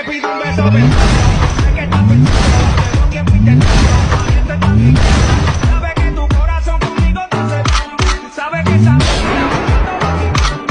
te pido un beso.